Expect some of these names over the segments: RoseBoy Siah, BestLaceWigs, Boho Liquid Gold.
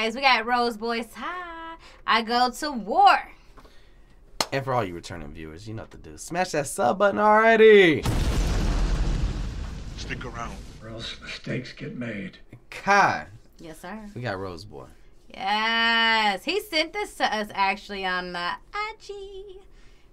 guys. We got RoseBoy Siah. I go to war. And for all you returning viewers, you know what to do. Smash that sub button already. Stick around, or else mistakes get made. Kai. Yes, sir. We got RoseBoy. Yes. He sent this to us actually on IG.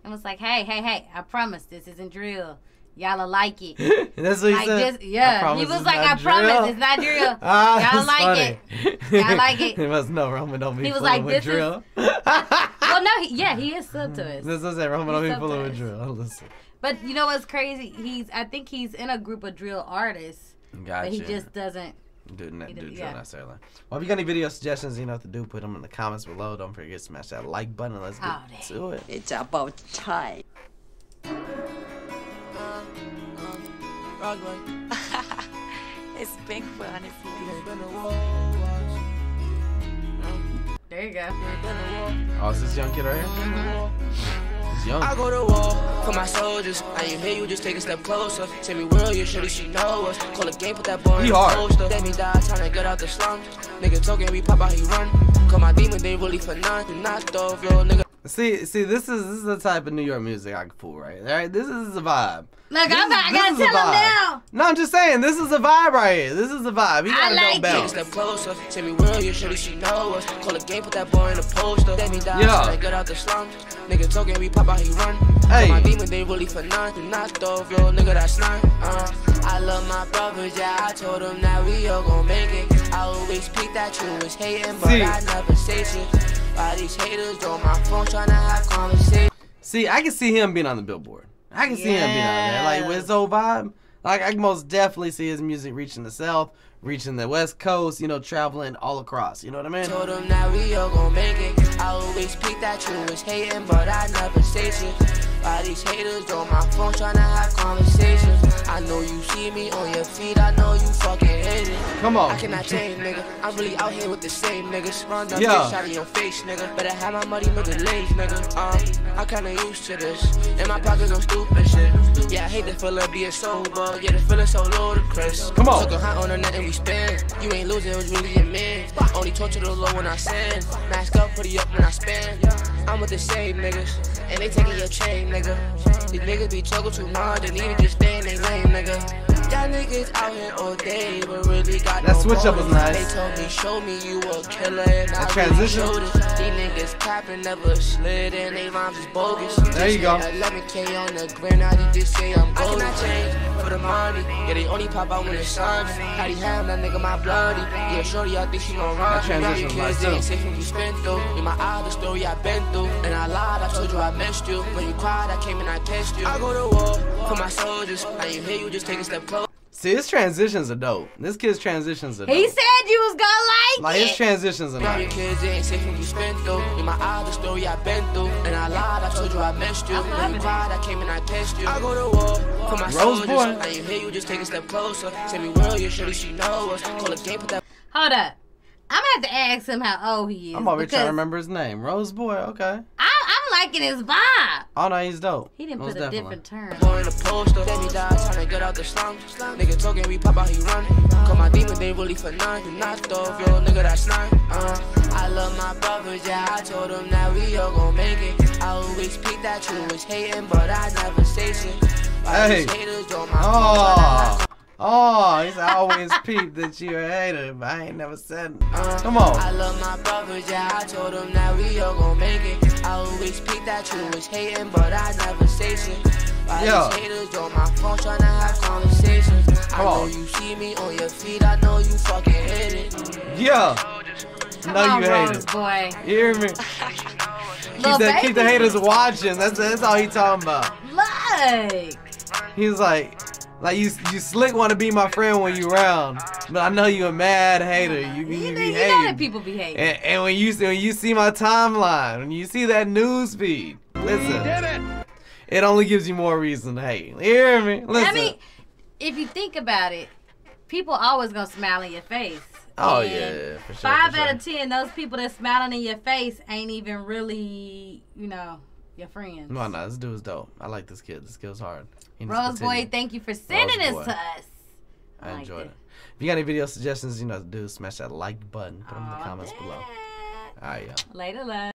And was like, hey, I promise this isn't drill. Y'all'll like it. That's what he said. This, yeah, he was like, I promise it's not drill. Y'all like it. Y'all like it. It was no Roman don't be fooling with drill. Well, no, he is sub to us. This is Roman don't be fooling with drill. Listen. But you know what's crazy? I think he's in a group of drill artists. Gotcha. But he just doesn't. Do drill necessarily. Well, if you got any video suggestions, you know what to do. Put them in the comments below. Don't forget to smash that like button. Let's get to it. It's about time. Wrong one. It's big fun if you do. There you go. Oh, is this young kid right here? It's young. I go to war for my soldiers. I ain't hear you, just take a step closer. Tell me where you surely she know us. Call a game, put that boy in the poster. Let me die, trying to get out the slums. Nigga talking, we pop out, he run. Call my demon, they really for none. Do not throw your nigga. See, this is the type of New York music I can pull right there. This is the vibe. Look, I gotta tell him now. No, I'm just saying, this is the vibe right here. This is the vibe. You gotta know balance. Step closer, tell me where you surely she know us. Call a game, put that boy in the poster. Let me die, trying to get out the slums. Nigga talking, we pop out, he run. Hey, my demon, they really for none. Do not throw your nigga, that's none. I love my brothers, yeah. I told them that we all gon' make it. I always peep that you was hating, but I never say shit. All these haters on my phone trying to have conversation. See, I can see him being on the Billboard. I can see him being on there. Like, with his old vibe, like, I can most definitely see his music reaching the South, reaching the West Coast, you know, traveling all across. You know what I mean? Told him that we all gonna make it. I always peep that you was hating, but I never say shit. All these haters on my phone trying to have conversations. I know you see me on your feet, I know you fucking hate it. Come on. I cannot change, nigga. I'm really out here with the same niggas. Run down bitch out of your face, nigga. Better have my money, nigga, lace, nigga. I kinda used to this. In my pockets on stupid shit. Yeah, I hate the feeling of being sober. Yeah, the feeling so ludicrous. Come on. Took a hot on the net and we spin. You ain't losing, it was really a man. Only talk to the low when I send. Mask up, pretty up when I spin. I'm with the same niggas. And they taking your chain, nigga. These niggas be chugging too hard. They need to just stay in their lane, nigga. Y'all niggas out here all day, but really got that no switch up was nice. They told me, show me you a killer, and I transition. Really showed it. These niggas capping, never slid, and they rhymes is bogus. There you go. 11K on the grand, I just say I'm gold. I cannot change for the money. Yeah, they only pop out when it sucks. How do you have that nigga, my bloody? Yeah, shorty, y'all think she gon' run. Transition kids ain't safe when you spent though. In my eye, the story I've been through, and I lied, I told you I missed you. When you cried, I came and I kissed you. I go to war for my soldiers. I ain't hear you, just take a step closer. See, his transitions are dope. This kid's transitions are dope. He said you was gonna like it. Like, his transitions are nice. Kids ain't safe when you spent though. In my eye, the story I've been through. And I lied, I told you I missed you. When you cried, I came and I kissed you. I go to war for my soldiers. I ain't hear you, just take a step closer. Tell me where you surely she know us. Call a game, put that. Hold up. I'm gonna have to ask him how old he is. I'm already trying to remember his name. RoseBoy, okay. I'm liking his vibe. Oh no, he's dope. He didn't put a different term. Boy in the poster, let me die, trying to get out the slums. Nigga talking, we pop out, he running. Call my demon, they really for none. Do not throw your nigga, that's none. I love my brothers, yeah. I told them that we all gon' make it. I always peep that you was hating, but I never say shit. Hey. Oh. Oh, he's always peeped that you're a hater, but I ain't never said it. Come on. I love my brothers, yeah. I told them that we all gon' make it. I always peeped that you was hating, but I never say shit. All these haters on my phone trying to have conversations. I know you see me on your feet. I know you fucking hate it. Yeah. No, you hate it. Boy. You hear me? Keep the haters watching. That's all he talking about. Like. He's like. Like, you slick want to be my friend when you around, but I know you a mad hater. You know that people be hating. And when you see my timeline, when you see that news feed, listen, it only gives you more reason to hate. You hear me? Listen. I mean, if you think about it, people always gonna smile in your face. Oh yeah, for sure. 5 out of 10, those people that smiling in your face ain't even really, you know, your friends. No, this dude is dope. I like this kid. This kid's hard. RoseBoy, thank you for sending this to us. I enjoyed it. If you got any video suggestions, you know, do smash that like button. Put them in the comments below. All right, y'all. Later, love.